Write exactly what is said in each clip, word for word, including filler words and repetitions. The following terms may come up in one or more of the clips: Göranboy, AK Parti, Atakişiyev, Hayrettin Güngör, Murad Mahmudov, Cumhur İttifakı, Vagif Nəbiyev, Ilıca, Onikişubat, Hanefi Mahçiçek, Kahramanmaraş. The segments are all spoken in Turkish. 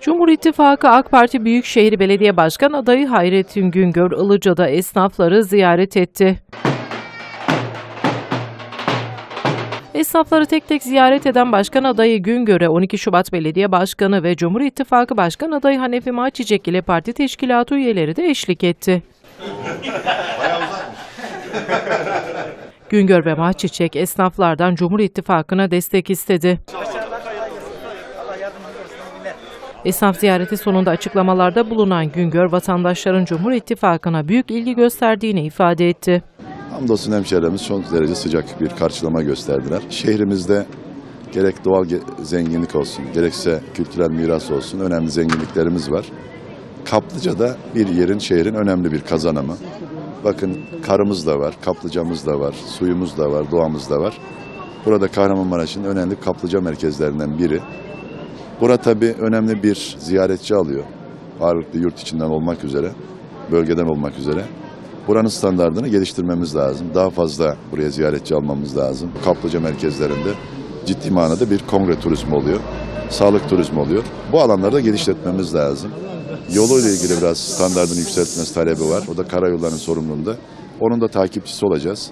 Cumhur İttifakı AK Parti Büyükşehir Belediye Başkan adayı Hayrettin Güngör Ilıca'da esnafları ziyaret etti. Esnafları tek tek ziyaret eden Başkan adayı Güngör'e on iki Şubat Belediye Başkanı ve Cumhur İttifakı Başkan adayı Hanefi Mahçiçek ile parti teşkilatı üyeleri de eşlik etti. Güngör ve Mahçiçek esnaflardan Cumhur İttifakı'na destek istedi. Esnaf ziyareti sonunda açıklamalarda bulunan Güngör, vatandaşların Cumhur İttifakı'na büyük ilgi gösterdiğini ifade etti. Hamdolsun hemşehrilerimiz son derece sıcak bir karşılama gösterdiler. Şehrimizde gerek doğal zenginlik olsun, gerekse kültürel miras olsun önemli zenginliklerimiz var. Kaplıca'da bir yerin, şehrin önemli bir kazanımı. Bakın karımız da var, kaplıcamız da var, suyumuz da var, doğamız da var. Burada Kahramanmaraş'ın önemli kaplıca merkezlerinden biri. Bura tabii önemli bir ziyaretçi alıyor. Ağırlıklı yurt içinden olmak üzere, bölgeden olmak üzere. Buranın standartını geliştirmemiz lazım. Daha fazla buraya ziyaretçi almamız lazım. Kaplıca merkezlerinde ciddi manada bir kongre turizmi oluyor. Sağlık turizmi oluyor. Bu alanları da geliştirmemiz lazım. Yoluyla ilgili biraz standartını yükseltmesi talebi var. O da karayollarının sorumluluğunda. Onun da takipçisi olacağız.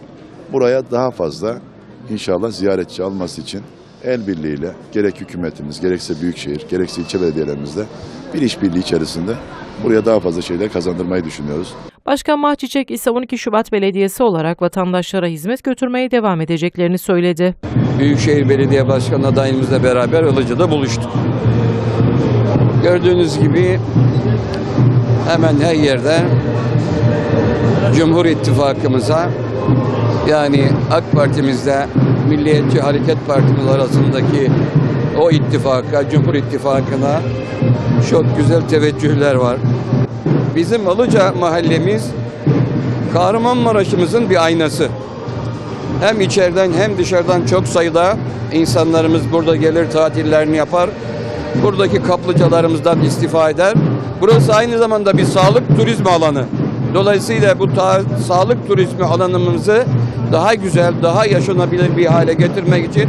Buraya daha fazla inşallah ziyaretçi alması için el birliğiyle gerek hükümetimiz, gerekse büyükşehir, gerekse ilçe belediyelerimizde bir işbirliği içerisinde buraya daha fazla şeyler kazandırmayı düşünüyoruz. Başkan Mahçiçek ise on iki Şubat Belediyesi olarak vatandaşlara hizmet götürmeye devam edeceklerini söyledi. Büyükşehir Belediye Başkanı adayımızla beraber Ilıca'da buluştuk. Gördüğünüz gibi hemen her yerde Cumhur İttifakımıza, yani AK Partimizle Milliyetçi Hareket Partimiz arasındaki o ittifaka, Cumhur İttifakı'na çok güzel teveccühler var. Bizim Ilıca mahallemiz Kahramanmaraş'ımızın bir aynası. Hem içeriden hem dışarıdan çok sayıda insanlarımız burada gelir, tatillerini yapar. Buradaki kaplıcalarımızdan istifa eder. Burası aynı zamanda bir sağlık turizmi alanı. Dolayısıyla bu sağlık turizmi alanımızı daha güzel, daha yaşanabilir bir hale getirmek için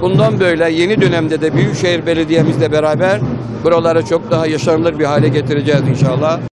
bundan böyle yeni dönemde de Büyükşehir Belediye'mizle beraber buraları çok daha yaşanılır bir hale getireceğiz inşallah.